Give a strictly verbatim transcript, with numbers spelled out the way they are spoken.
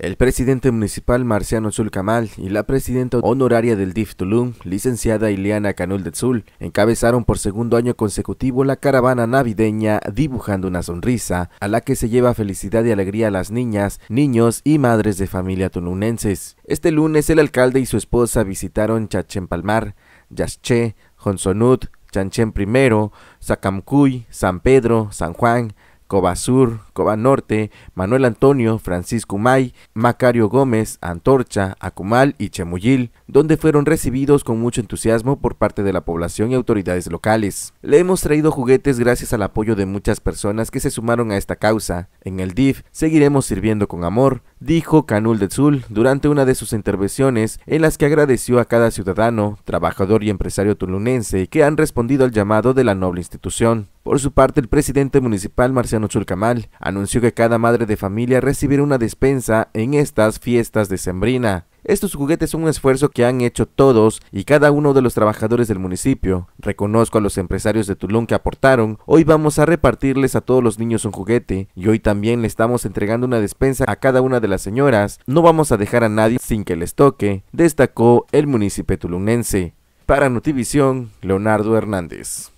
El presidente municipal Marciano Tzul Kamal y la presidenta honoraria del D I F Tulum, licenciada Ileana Canul del Azul, encabezaron por segundo año consecutivo la caravana navideña Dibujando una Sonrisa, a la que se lleva felicidad y alegría a las niñas, niños y madres de familia tulunenses. Este lunes el alcalde y su esposa visitaron Chachén Palmar, Yasche, Honsonut, Chanchén I, Sacamcuy, San Pedro, San Juan, Coba Sur, Coba Norte, Manuel Antonio, Francisco May, Macario Gómez, Antorcha, Acumal y Chemullil, donde fueron recibidos con mucho entusiasmo por parte de la población y autoridades locales. Le hemos traído juguetes gracias al apoyo de muchas personas que se sumaron a esta causa. En el D I F seguiremos sirviendo con amor, dijo Canul del Azul durante una de sus intervenciones, en las que agradeció a cada ciudadano, trabajador y empresario tulunense que han respondido al llamado de la noble institución. Por su parte, el presidente municipal Marciano Tzul Kamal anunció que cada madre de familia recibirá una despensa en estas fiestas de sembrina. Estos juguetes son un esfuerzo que han hecho todos y cada uno de los trabajadores del municipio. Reconozco a los empresarios de Tulún que aportaron. Hoy vamos a repartirles a todos los niños un juguete y hoy también le estamos entregando una despensa a cada una de las señoras. No vamos a dejar a nadie sin que les toque, destacó el municipio tulunense. Para Notivisión, Leonardo Hernández.